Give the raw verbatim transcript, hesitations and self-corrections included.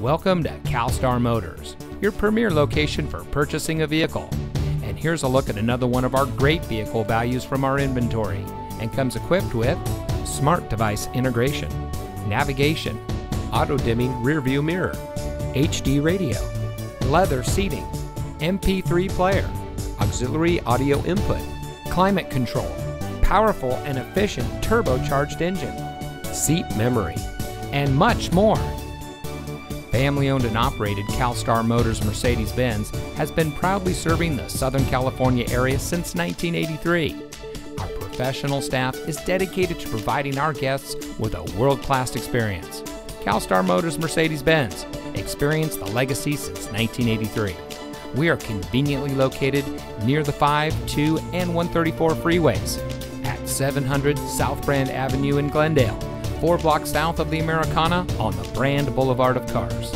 Welcome to CalStar Motors, your premier location for purchasing a vehicle. And here's a look at another one of our great vehicle values from our inventory, and comes equipped with smart device integration, navigation, auto-dimming rear view mirror, H D radio, leather seating, M P three player, auxiliary audio input, climate control, powerful and efficient turbocharged engine, seat memory, and much more. Family owned and operated CalStar Motors Mercedes-Benz has been proudly serving the Southern California area since nineteen eighty-three. Our professional staff is dedicated to providing our guests with a world-class experience. CalStar Motors Mercedes-Benz, experienced the legacy since nineteen eighty-three. We are conveniently located near the five, two, and one thirty-four freeways at seven hundred South Brand Avenue in Glendale, four blocks south of the Americana on the Brand Boulevard of Cars.